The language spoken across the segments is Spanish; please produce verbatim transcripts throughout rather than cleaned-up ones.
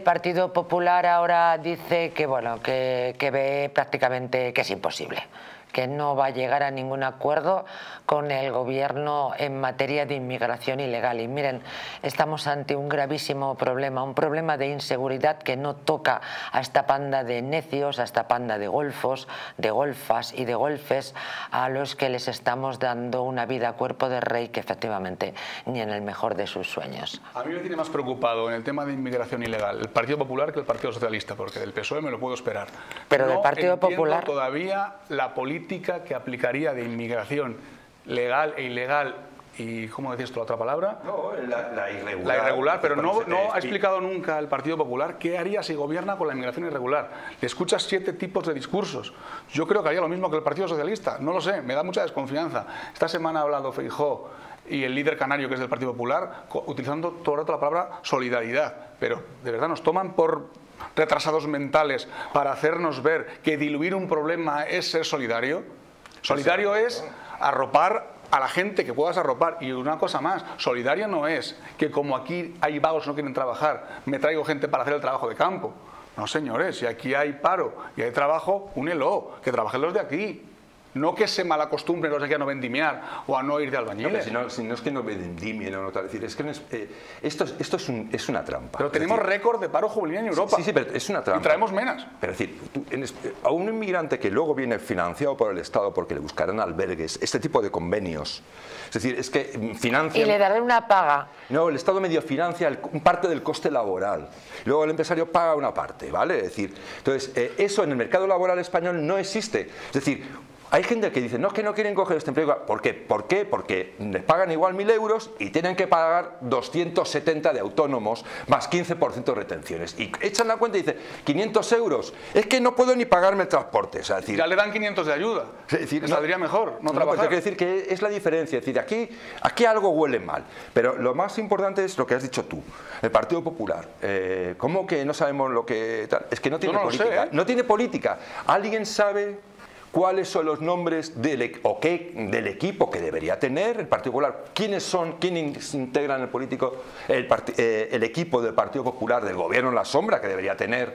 El Partido Popular ahora dice que, bueno, que, que ve prácticamente que es imposible, que no va a llegar a ningún acuerdo con el gobierno en materia de inmigración ilegal. Y miren, estamos ante un gravísimo problema, un problema de inseguridad que no toca a esta panda de necios, a esta panda de golfos, de golfas y de golfes, a los que les estamos dando una vida a cuerpo de rey que efectivamente ni en el mejor de sus sueños. A mí me tiene más preocupado en el tema de inmigración ilegal el Partido Popular que el Partido Socialista, porque del P S O E me lo puedo esperar. Pero del Partido Popular todavía la política que aplicaría de inmigración legal e ilegal y, ¿cómo decías tú la otra palabra? No, la, la irregular. La irregular, pero no, no ha explicado nunca el Partido Popular qué haría si gobierna con la inmigración irregular. Le escuchas siete tipos de discursos. Yo creo que haría lo mismo que el Partido Socialista. No lo sé, me da mucha desconfianza. Esta semana ha hablado Feijóo y el líder canario, que es del Partido Popular, utilizando todo el rato la palabra solidaridad. Pero, de verdad, nos toman por retrasados mentales para hacernos ver que diluir un problema es ser solidario. Solidario es arropar a la gente que puedas arropar. Y una cosa más, solidario no es que como aquí hay vagos que no quieren trabajar, me traigo gente para hacer el trabajo de campo. No, señores, si aquí hay paro y hay trabajo, únelo, que trabajen los de aquí. No que se malacostumbren los de aquí a no vendimiar o a no ir de albañiles. No, si no es que no vendimien o no tal, es decir, es que no es, eh, esto, esto es, un, es una trampa. Pero tenemos decir, récord de paro juvenil en Europa. Sí, sí, pero es una trampa. Y traemos menos. Pero es decir, tú, en, a un inmigrante que luego viene financiado por el Estado porque le buscarán albergues, este tipo de convenios, es decir, es que financia... Y le darán una paga. No, el Estado medio financia el, parte del coste laboral. Luego el empresario paga una parte, ¿vale? Es decir, entonces, eh, eso en el mercado laboral español no existe. Es decir, hay gente que dice, no, es que no quieren coger este empleo. ¿Por qué? ¿Por qué? Porque les pagan igual mil euros y tienen que pagar doscientos setenta de autónomos más quince por ciento de retenciones. Y echan la cuenta y dicen, quinientos euros. Es que no puedo ni pagarme el transporte. O sea, decir, ya le dan quinientos de ayuda. Es decir, no, saldría mejor no, no trabajar. Pues, decir que es la diferencia. Es decir, aquí, aquí algo huele mal. Pero lo más importante es lo que has dicho tú. El Partido Popular. Eh, ¿Cómo que no sabemos lo que...? Tal? Es que no tiene no, no política. Sé, ¿eh? No tiene política. ¿Alguien sabe...? ¿Cuáles son los nombres del, o qué, del equipo que debería tener el Partido Popular? ¿Quiénes son, quiénes integran el, político, el, part, eh, el equipo del Partido Popular, del gobierno en la sombra que debería tener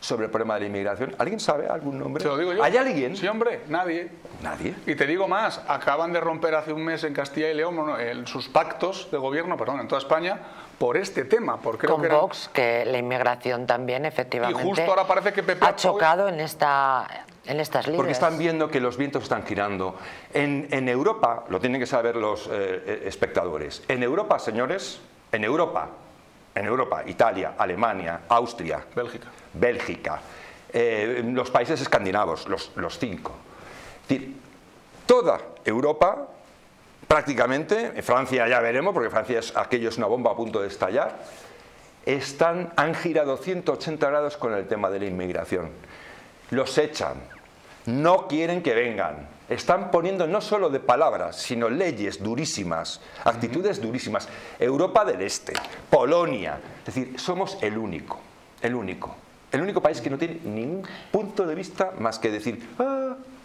sobre el problema de la inmigración? ¿Alguien sabe algún nombre? Se lo digo yo. ¿Hay alguien? Sí, hombre, nadie. Nadie. Y te digo más, acaban de romper hace un mes en Castilla y León bueno, en sus pactos de gobierno, perdón, en toda España, por este tema. Porque con creo que Vox, era... que la inmigración también, efectivamente, y justo ahora parece que P P ha chocado en esta... En estas líneas. Porque están viendo que los vientos están girando. En, en Europa, lo tienen que saber los eh, espectadores, en Europa, señores, en Europa, en Europa, Italia, Alemania, Austria, Bélgica, Bélgica eh, los países escandinavos, los, los cinco. Es decir, toda Europa, prácticamente, en Francia ya veremos, porque Francia es, aquello es una bomba a punto de estallar, están, han girado ciento ochenta grados con el tema de la inmigración. Los echan. No quieren que vengan. Están poniendo no solo de palabras, sino leyes durísimas, actitudes durísimas. Europa del Este, Polonia. Es decir, somos el único, el único, el único país que no tiene ningún punto de vista más que decir... ¡Ah!